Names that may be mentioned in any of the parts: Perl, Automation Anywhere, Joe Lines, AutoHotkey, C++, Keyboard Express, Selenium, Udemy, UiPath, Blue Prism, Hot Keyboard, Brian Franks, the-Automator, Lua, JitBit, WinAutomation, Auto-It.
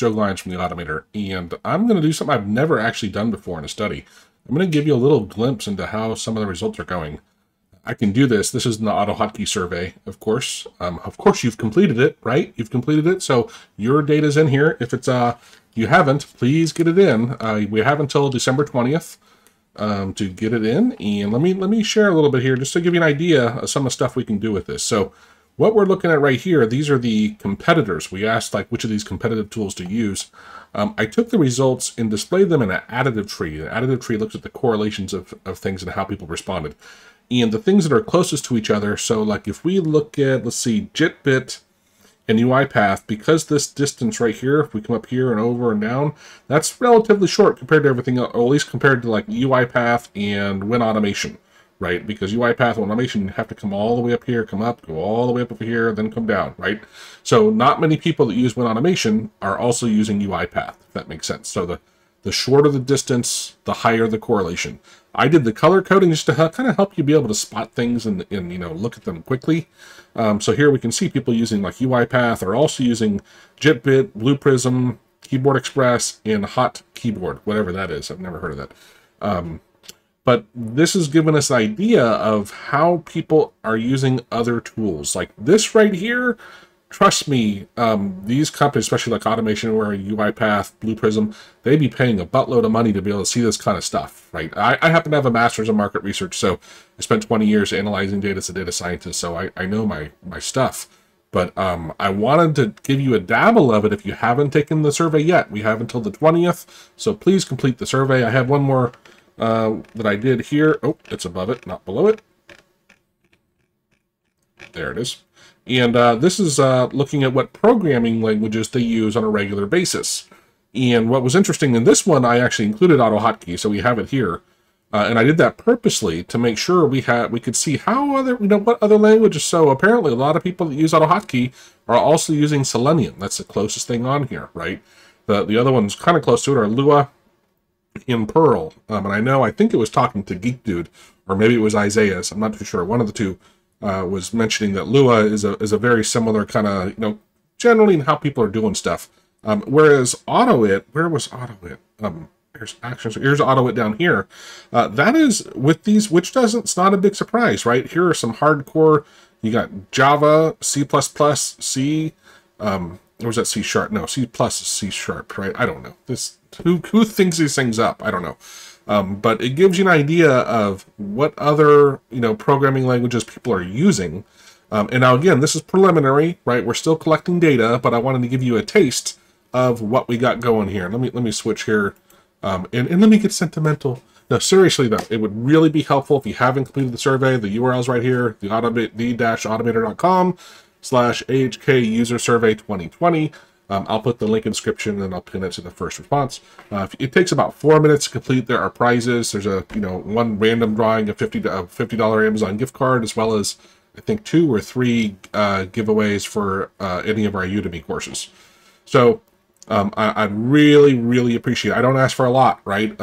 Joe Lines from the Automator, and I'm going to do something I've never actually done before in a study. I'm going to give you a little glimpse into how some of the results are going. I can do this. This is in the AutoHotkey survey, of course. You've completed it, right? You've completed it, so your data's in here. If it's you haven't, please get it in. We have until December 20th to get it in. And let me share a little bit here just to give you an idea of some of the stuff we can do with this. So what we're looking at right here, these are the competitors. We asked like which of these competitive tools to use. I took the results and displayed them in an additive tree. The additive tree looks at the correlations of things and how people responded. And the things that are closest to each other, so like if we look at, let's see, JitBit and UiPath, because this distance right here, if we come up here and over and down, that's relatively short compared to everything else, or at least compared to like UiPath and WinAutomation, right? Because UiPath and Automation have to come all the way up here, come up, go all the way up over here, then come down, right? So not many people that use WinAutomation are also using UiPath, if that makes sense. So the shorter the distance, the higher the correlation. I did the color coding just to kind of help you be able to spot things and you know, look at them quickly. So here we can see people using like UiPath are also using JitBit, Blue Prism, Keyboard Express, and Hot Keyboard, whatever that is. I've never heard of that. But this has given us an idea of how people are using other tools. Like this right here, trust me, these companies, especially like Automation Anywhere, UiPath, Blue Prism, they'd be paying a buttload of money to be able to see this kind of stuff, right? I happen to have a master's in market research, so I spent 20 years analyzing data as a data scientist, so I know my stuff. But I wanted to give you a dabble of it if you haven't taken the survey yet. We have until the 20th, so please complete the survey. I have one more that I did here. Oh, it's above it, not below it. There it is. And this is looking at what programming languages they use on a regular basis. And what was interesting in this one, I actually included AutoHotkey, so we have it here. And I did that purposely to make sure we could see how other, you know, what other languages. So apparently a lot of people that use AutoHotkey are also using Selenium. That's the closest thing on here, right? The other ones kind of close to it are Lua and Perl. And I think it was talking to Geek Dude, or maybe it was Isaiah's. I'm not too sure. One of the two. Was mentioning that Lua is a very similar kind of, you know, generally in how people are doing stuff. Whereas Auto-It, where was Auto-It? Here's actions. Here's Auto-It down here. That is with these, which doesn't, it's not a big surprise, right? Here are some hardcore. You got Java, C++, C. Or was that C#? No, C++, C#, right? I don't know. This who thinks these things up? I don't know. But it gives you an idea of what other, you know, programming languages people are using. And now, again, this is preliminary, right? We're still collecting data, but I wanted to give you a taste of what we got going here. Let me switch here, and let me get sentimental. No, seriously, though, it would really be helpful if you haven't completed the survey. The URL's right here, the-automator.com/AHK user survey 2020. I'll put the link in the description and I'll pin it to the first response. It takes about 4 minutes to complete. There are prizes. There's a, you know, one random drawing, a $50 Amazon gift card, as well as I think 2 or 3 giveaways for any of our Udemy courses. So I really, really appreciate it. I don't ask for a lot, right?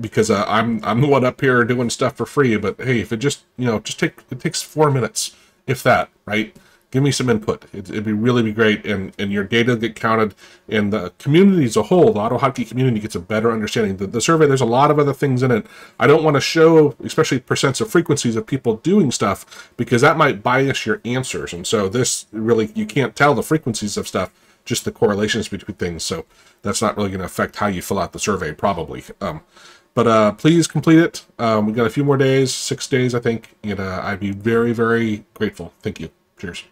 Because I'm the one up here doing stuff for free. But hey, if it just, you know, it takes 4 minutes, if that, right? Give me some input. It'd really be great, and your data get counted, and the community as a whole, the AutoHotkey community, gets a better understanding. The survey, there's a lot of other things in it. I don't want to show, especially percents of frequencies of people doing stuff, because that might bias your answers, and so this really, you can't tell the frequencies of stuff, just the correlations between things, so that's not really going to affect how you fill out the survey, probably. But please complete it. We've got a few more days, 6 days, I think, and I'd be very, very grateful. Thank you. Cheers.